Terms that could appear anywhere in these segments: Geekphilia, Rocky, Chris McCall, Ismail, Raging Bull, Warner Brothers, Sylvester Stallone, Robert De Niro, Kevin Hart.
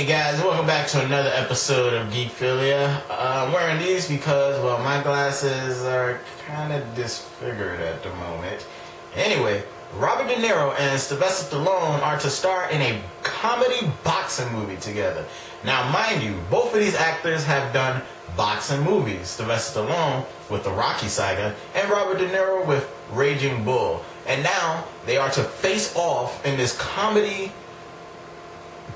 Hey guys, welcome back to another episode of Geekphilia. I'm wearing these because, well, my glasses are kind of disfigured at the moment. Anyway, Robert De Niro and Sylvester Stallone are to star in a comedy boxing movie together. Now, mind you, both of these actors have done boxing movies. Sylvester Stallone with the Rocky saga and Robert De Niro with Raging Bull. And now they are to face off in this comedy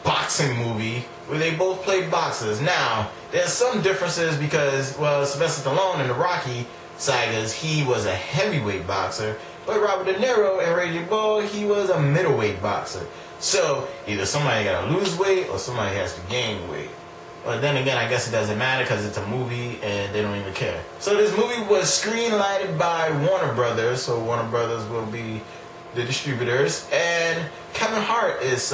boxing movie where they both play boxers. Now, there's some differences because, well, Sylvester Stallone in the Rocky sagas, he was a heavyweight boxer, but Robert De Niro in Raging Bull, he was a middleweight boxer. So, either somebody gotta lose weight or somebody has to gain weight. But then again, I guess it doesn't matter because it's a movie and they don't even care. So this movie was screenlighted by Warner Brothers, so Warner Brothers will be the distributors, and Kevin Hart is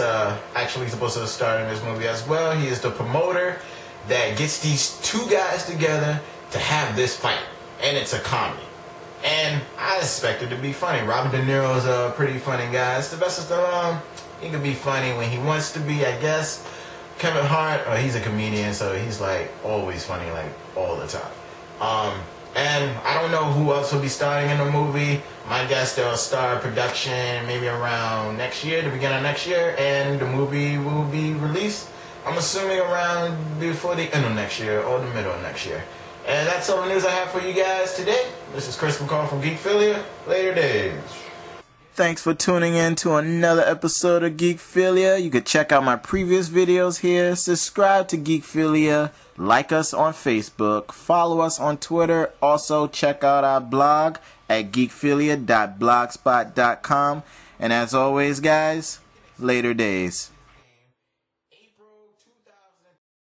actually supposed to star in this movie as well. He is the promoter that gets these two guys together to have this fight, and it's a comedy. And I expect it to be funny. Robert De Niro's a pretty funny guy. Sylvester Stallone, he can be funny when he wants to be, I guess. Kevin Hart, he's a comedian, so he's like always funny, like all the time. And I don't know who else will be starring in the movie. My guess, they'll start production maybe around next year, the beginning of next year, and the movie will be released, I'm assuming, around before the end of next year or the middle of next year. And that's all the news I have for you guys today. This is Chris McCall from Geekphilia. Later days. Thanks for tuning in to another episode of Geekphilia. You can check out my previous videos here. Subscribe to Geekphilia. Like us on Facebook. Follow us on Twitter. Also, check out our blog at geekphilia.blogspot.com. And as always, guys, later days.